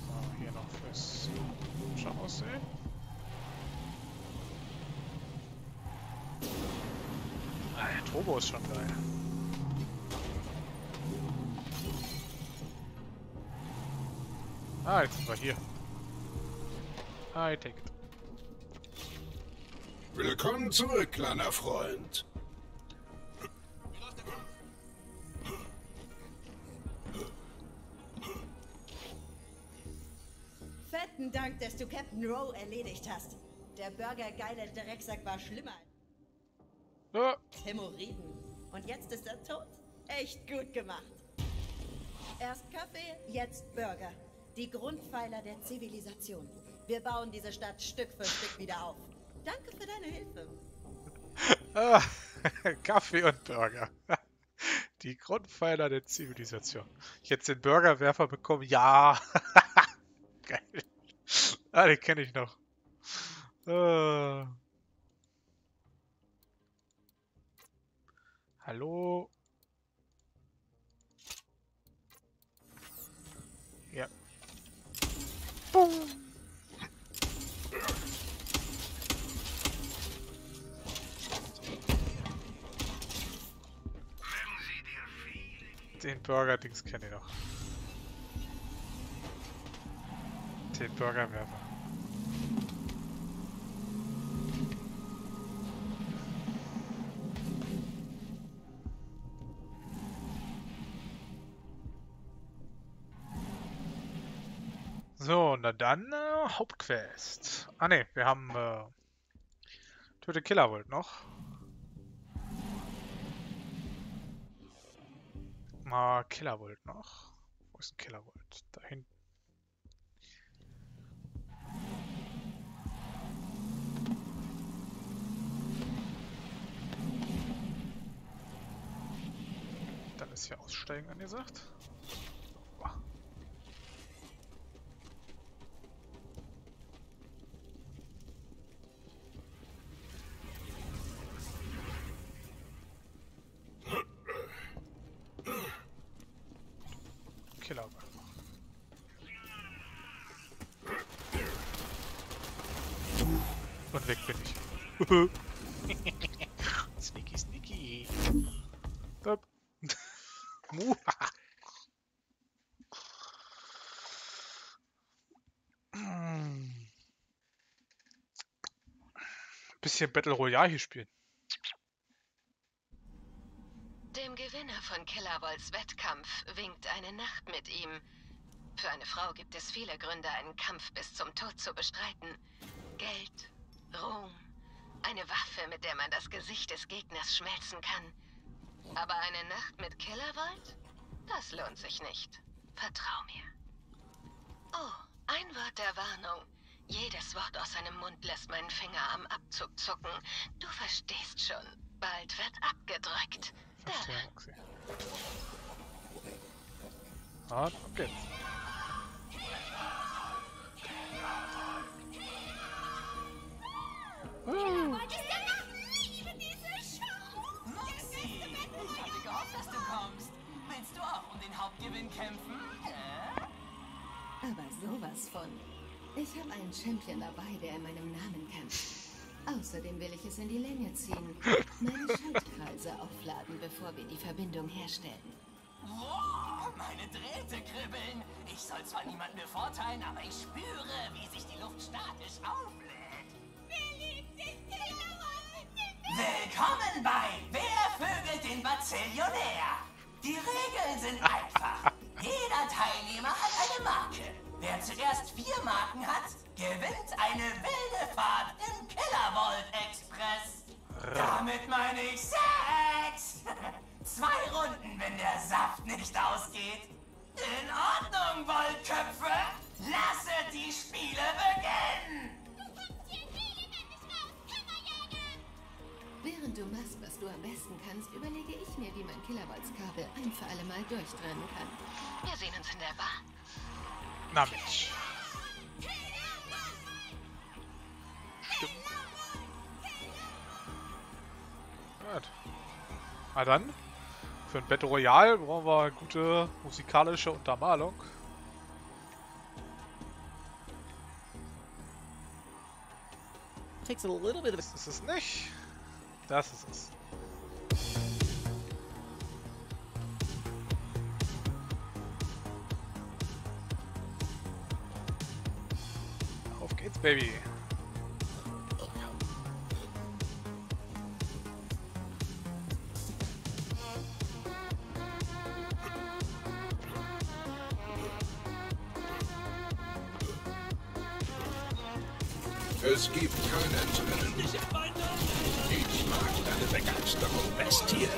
So, hier noch fürs Schau aussehen. Ah, der Turbo ist schon geil. Ah, jetzt sind wir hier. I take it. Willkommen zurück, kleiner Freund. Fetten Dank, dass du Captain Roe erledigt hast. Der burgergeile Drecksack war schlimmer. Ja. Hämorrhoiden. Und jetzt ist er tot? Echt gut gemacht. Erst Kaffee, jetzt Burger. Die Grundpfeiler der Zivilisation. Wir bauen diese Stadt Stück für Stück wieder auf. Danke für deine Hilfe. Ah, Kaffee und Burger. Die Grundpfeiler der Zivilisation. Ich hätte den Burgerwerfer bekommen. Ja. Geil. Ah, den kenne ich noch. Hallo? Ja. Boom. Den Burger-Dings kenne ich noch. Den Burgerwerfer. So, na dann Hauptquest. Ah ne, wir haben Töte Killavolt noch. Mal Killavolt noch. Wo ist ein Killavolt? Da hinten. Dann ist hier Aussteigen angesagt. Und weg bin ich. Sneaky, sneaky. Bisschen Battle Royale hier spielen. Dem Gewinner von Killervolts Wettkampf winkt eine Nacht mit ihm. Für eine Frau gibt es viele Gründe, einen Kampf bis zum Tod zu bestreiten. Geld, Ruhm, eine Waffe, mit der man das Gesicht des Gegners schmelzen kann. Aber eine Nacht mit Killavolt? Das lohnt sich nicht. Vertrau mir. Oh, ein Wort der Warnung. Jedes Wort aus seinem Mund lässt meinen Finger am Abzug zucken. Du verstehst schon. Bald wird abgedrückt. Da lang. Hart, ab geht's. Ich hatte gehofft, dass du kommst. Willst du auch um den Hauptgewinn kämpfen? Aber sowas von. Ich habe einen Champion dabei, der in meinem Namen kämpft. Außerdem will ich es in die Länge ziehen. Meine Schaltkreise aufladen, bevor wir die Verbindung herstellen. Wow, meine Drähte kribbeln. Ich soll zwar niemanden bevorteilen, aber ich spüre, wie sich die Luft statisch auflädt. Willkommen bei Wer vögelt den Bazillionär? Die Regeln sind einfach. Jeder Teilnehmer hat eine Marke. Wer zuerst 4 Marken hat, gewinnt eine wilde Fahrt im Killavolt-Express. Damit meine ich Sex. 2 Runden, wenn der Saft nicht ausgeht. In Ordnung, Wollköpfe. Lasset die Spiele beginnen. Während du machst, was du am besten kannst, überlege ich mir, wie man Killervolts Kabel ein für alle Mal durchtrennen kann. Wir sehen uns in der Bar. Na Mensch. Stimmt. Gut. Na dann, für ein Battle Royale brauchen wir gute musikalische Untermalung. Das ist es nicht. Das ist es. Auf geht's, Baby. Es gibt keinen zu nennen. Ich mag deine Begeisterung, Bestie.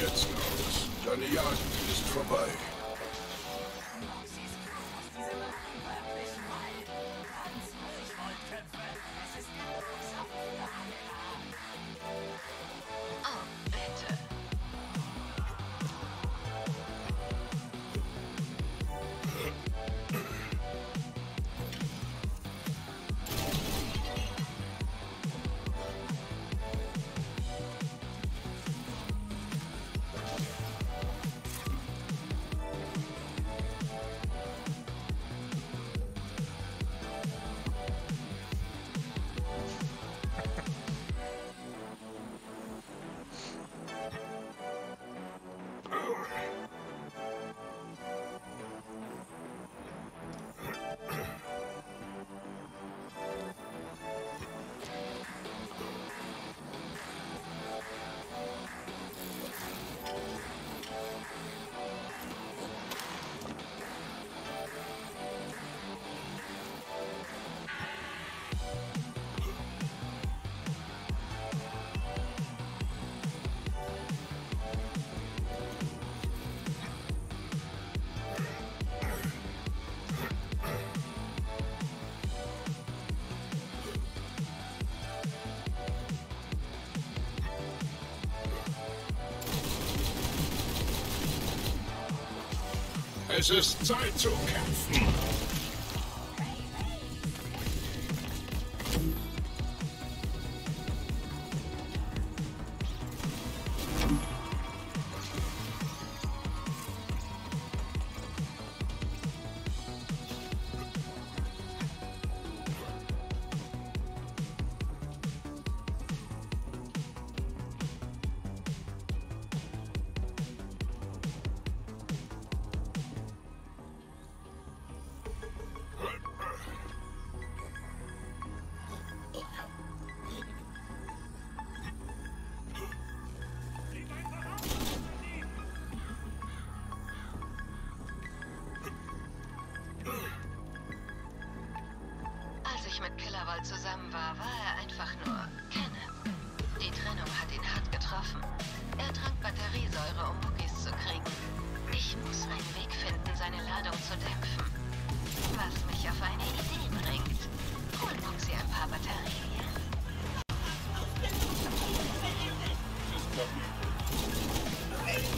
jetzt aus. Deine Jagd ist vorbei. Es ist Zeit zu kämpfen. Mit Killavolt zusammen war, war er einfach nur Kenne. Die Trennung hat ihn hart getroffen. Er trank Batteriesäure, um Boogies zu kriegen. Ich muss einen Weg finden, seine Ladung zu dämpfen. Was mich auf eine Idee bringt. Hol Boogie ein paar Batterien.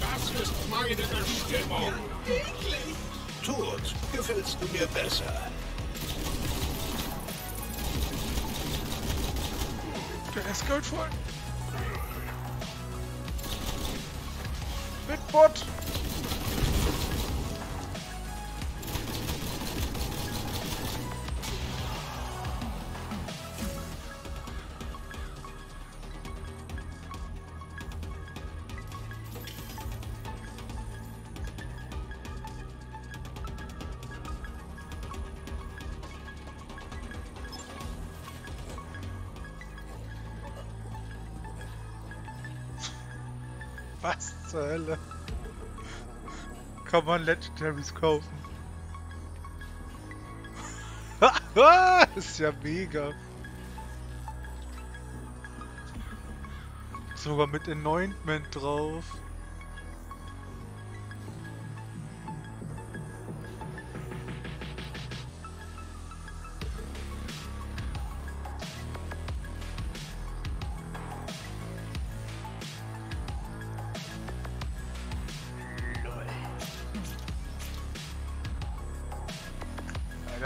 Das ist meine Bestimmung. Wirklich? Tod, gefällst du mir besser. Der ist Gold voll. Mit Bot. Was zur Hölle? Kann man Legendaries kaufen? Ist ja mega. Sogar mit Anointment drauf.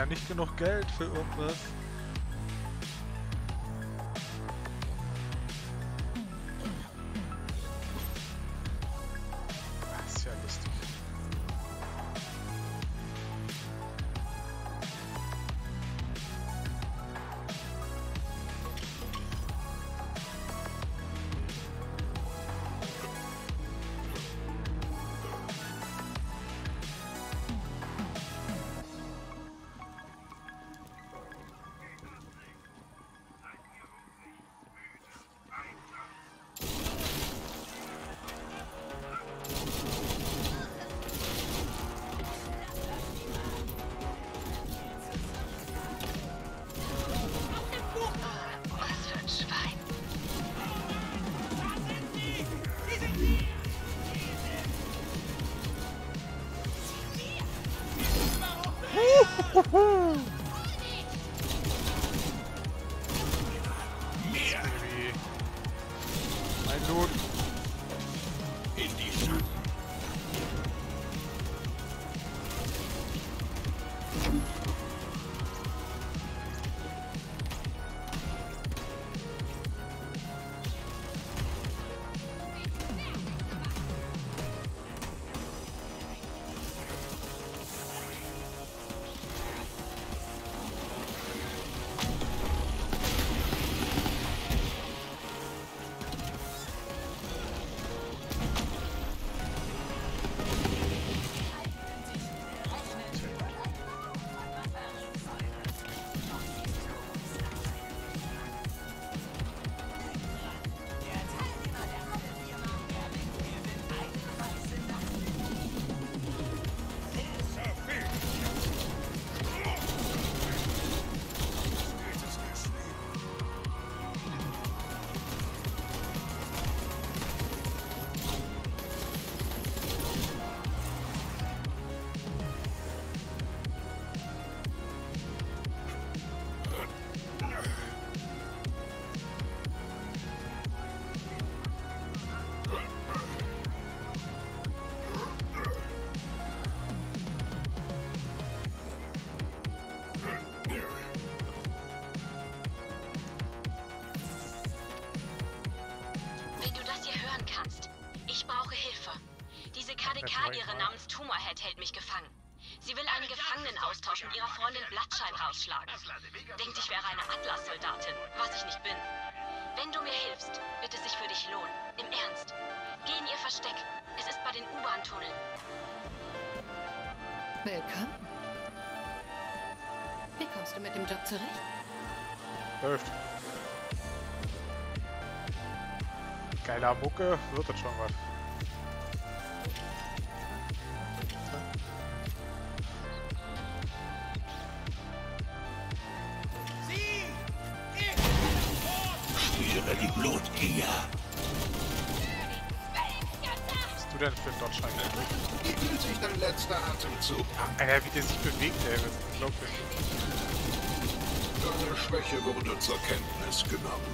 Nicht genug Geld für irgendwas. Das ist ja lustig. mich gefangen. Sie will einen Gefangenenaustausch mit ihrer Freundin Blattschein rausschlagen. Denkt, ich wäre eine Atlas-Soldatin, was ich nicht bin. Wenn du mir hilfst, wird es sich für dich lohnen. Im Ernst. Geh in ihr Versteck. Es ist bei den U-Bahn-Tunneln. Willkommen. Wie kommst du mit dem Job zurecht? Hilft. Geiler Mucke, wird das schon was. Die Blutgier. Was hast du denn für ein Dodge-Schein? Wie fühlt sich dein letzter Atemzug an? Alter, wie der sich bewegt, ey, das ist unglaublich. Deine Schwäche wurde zur Kenntnis genommen.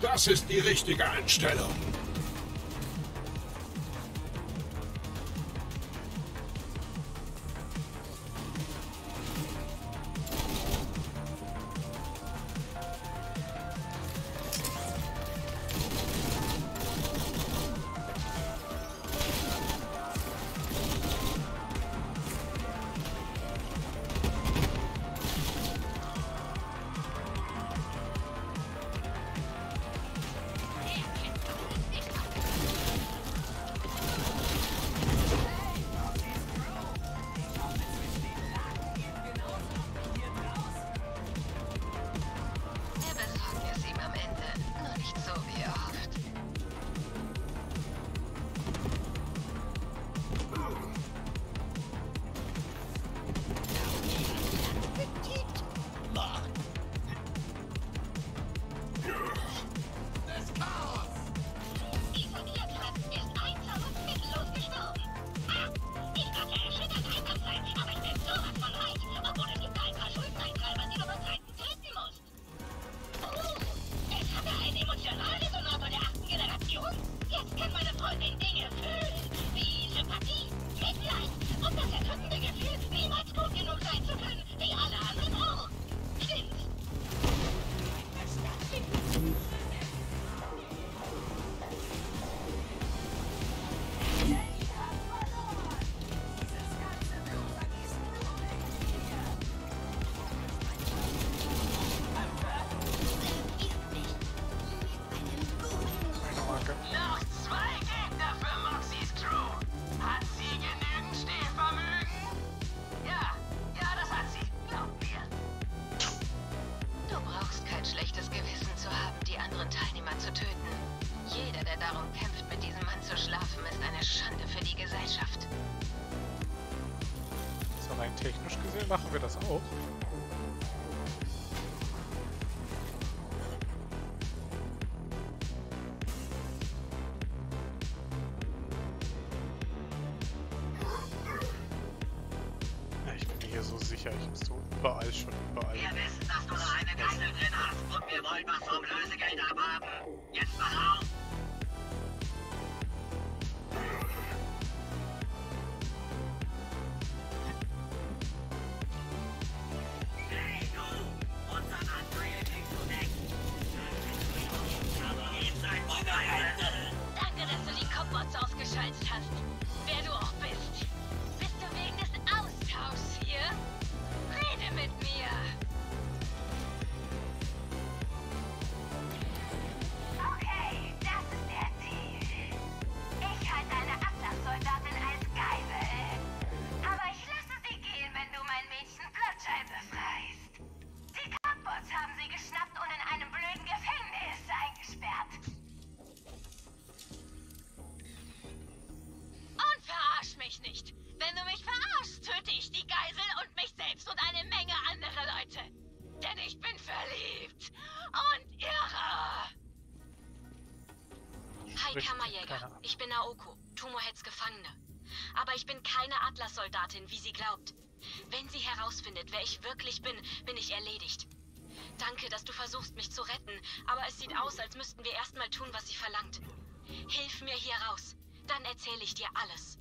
Das ist die richtige Einstellung. darum kämpft, mit diesem Mann zu schlafen, ist eine Schande für die Gesellschaft. So rein technisch gesehen machen wir das auch. Ich bin Naoko, Tumoheads Gefangene. Aber ich bin keine Atlas-Soldatin, wie sie glaubt. Wenn sie herausfindet, wer ich wirklich bin, bin ich erledigt. Danke, dass du versuchst, mich zu retten, aber es sieht aus, als müssten wir erstmal tun, was sie verlangt. Hilf mir hier raus, dann erzähle ich dir alles.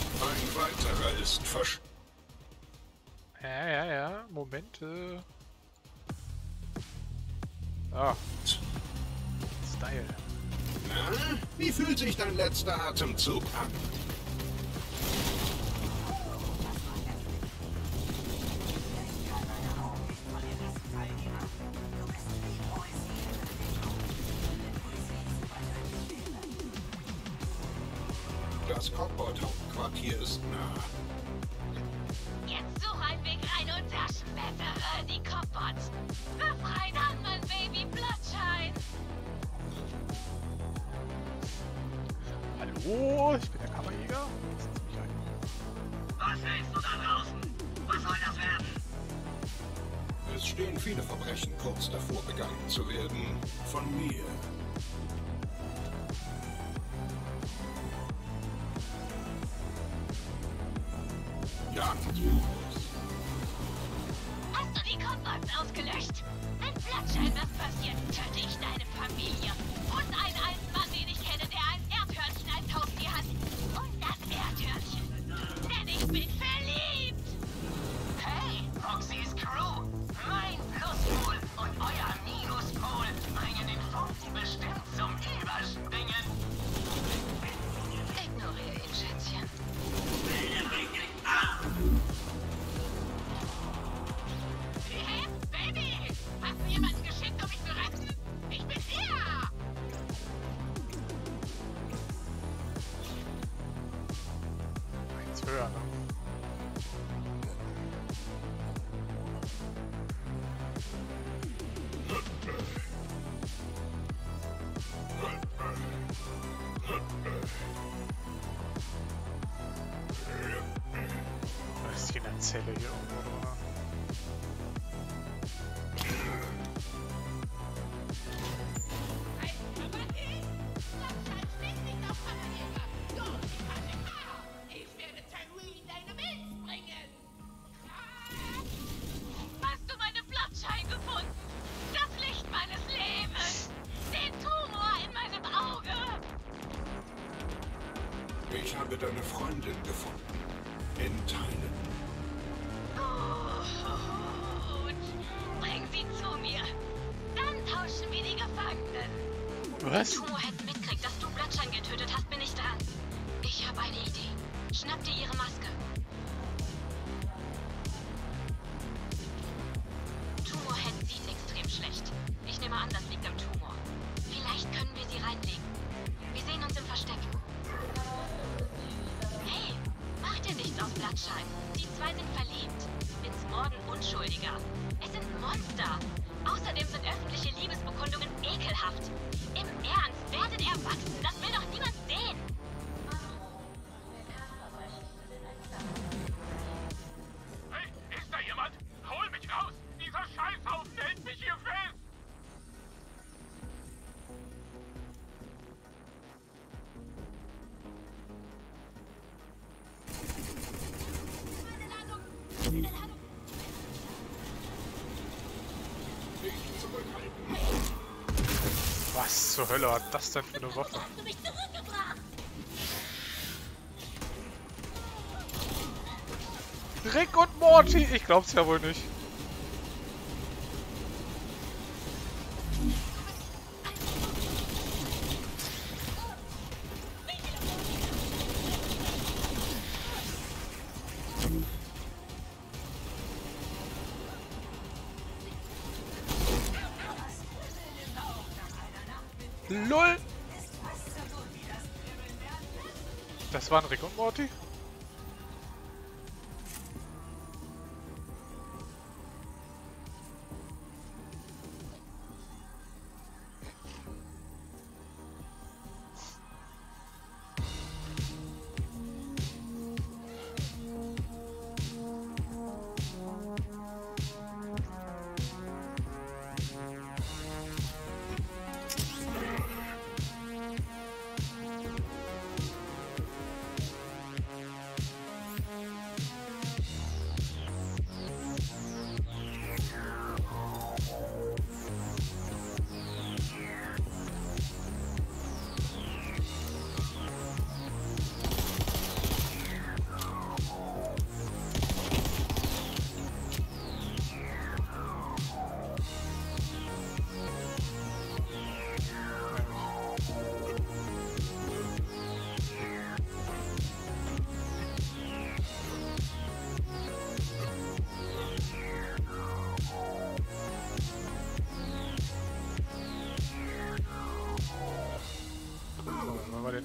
Ein weiterer ist versch... Ja, Moment, Ah, Style. Na, wie fühlt sich dein letzter Atemzug an? Das Cockpit-Hauptquartier ist nah. Jetzt such einen Weg rein und zerschmettere die Cockpits. Befreien an, mein Baby Blattschein. Hallo, ich bin der Kammerjäger. Was willst du da draußen? Was soll das werden? Es stehen viele Verbrechen kurz davor, begangen zu werden. Von mir. Hast du die Combats ausgelöscht? Wenn Blattschein was passiert, töte ich deine Familie und einen alten Mann, den ich kenne, der ein Erdhörnchen als Haustier hat. Und das Erdhörnchen. Denn ich bin verliebt. Hey, Roxys Crew. Mein Pluspol und euer Minuspol bringen den Funken bestimmt zum Überspringen. Ignoriere ihn, Schätzchen. Hey, Baby! Hast du jemanden geschickt, um mich zu retten? Ich bin hier! Eins höher, ne? Zelle hier irgendwo war. Ich werde Tarui deine Milz bringen! Hast du meine Blattschein gefunden? Das Licht meines Lebens! Den Tumor in meinem Auge! Ich habe deine Freundin gefunden. In Teilen. Was? Wenn Tumo hätte mitkriegt, dass du Blattschein getötet hast, bin ich dran. Ich habe eine Idee. Schnapp dir ihre Maske. Tumorhead sieht extrem schlecht. Ich nehme an, das liegt am Tumor. Vielleicht können wir sie reinlegen. Wir sehen uns im Versteck. Hey, mach dir nichts aus Blattschein. Die zwei sind verliebt. Ins Morden Unschuldiger. Es sind Monster. Außerdem sind öffentliche Liebesbekundungen ekelhaft. Im Ernst, werdet erwachsen, das will doch niemand sehen. Hey, ist da jemand? Hol mich raus! Dieser Scheißhaufen hält mich hier fest! Was zur Hölle hat das denn für eine Waffe? Rick und Morty! Ich glaub's ja wohl nicht. LOL! Das waren Rick und Morty?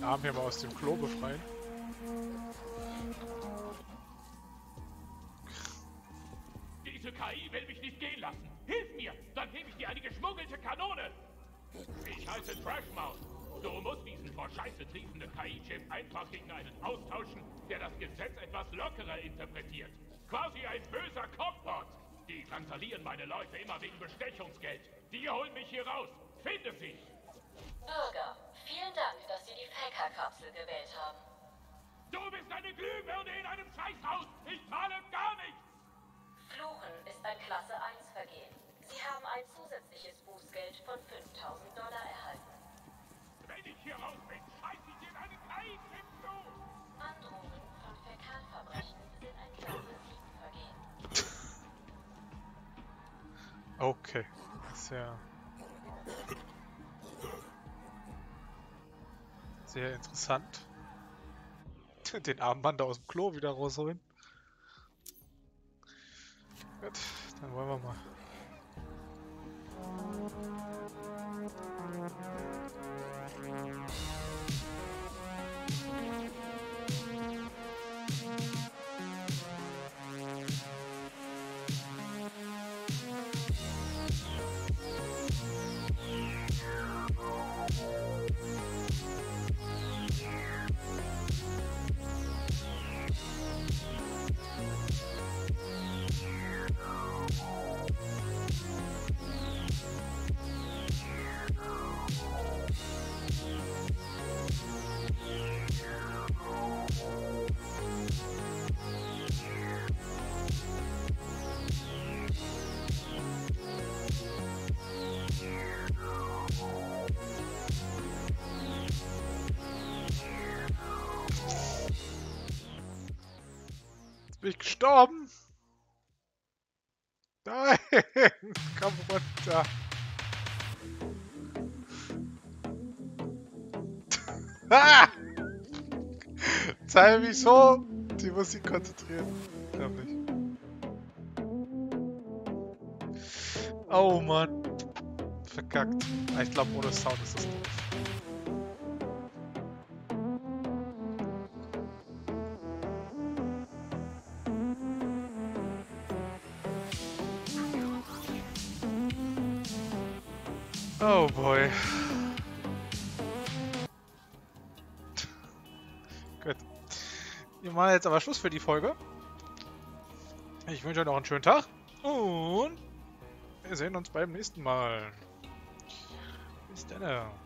Arm hier mal aus dem Klo befreien. Diese KI will mich nicht gehen lassen. Hilf mir, dann hebe ich dir eine geschmuggelte Kanone. Ich heiße Trashmouth. Du musst diesen vor Scheiße triefenden KI-Chip einfach gegen einen austauschen, der das Gesetz etwas lockerer interpretiert. Quasi ein böser Kopfbot. Die drangsalieren meine Leute immer wegen Bestechungsgeld. Die holen mich hier raus. Finde sie. Bürger, vielen Dank, dass Sie die Faker-Kapsel gewählt haben. Du bist eine Glühbirne in einem Scheißhaus! Ich zahle gar nichts! Fluchen ist ein Klasse-1-Vergehen. Sie haben ein zusätzliches Bußgeld von $5.000 erhalten. Wenn ich hier raus bin, scheiße ich dir eine KI-Chip zu! Androhungen von Fäkalverbrechen sind ein Klasse-7-Vergehen. Okay, sehr... Sehr interessant. Den armen Mann da aus dem Klo wieder rausholen. Gut, dann wollen wir mal. Bin ich gestorben? Nein! Komm runter! Ah! Zeige mich so! Die Musik konzentrieren. Ich glaube nicht. Oh Mann! Verkackt. Ich glaube, ohne Sound ist das doof. Oh boy. Gut. Wir machen jetzt aber Schluss für die Folge. Ich wünsche euch noch einen schönen Tag. Und wir sehen uns beim nächsten Mal. Bis dann.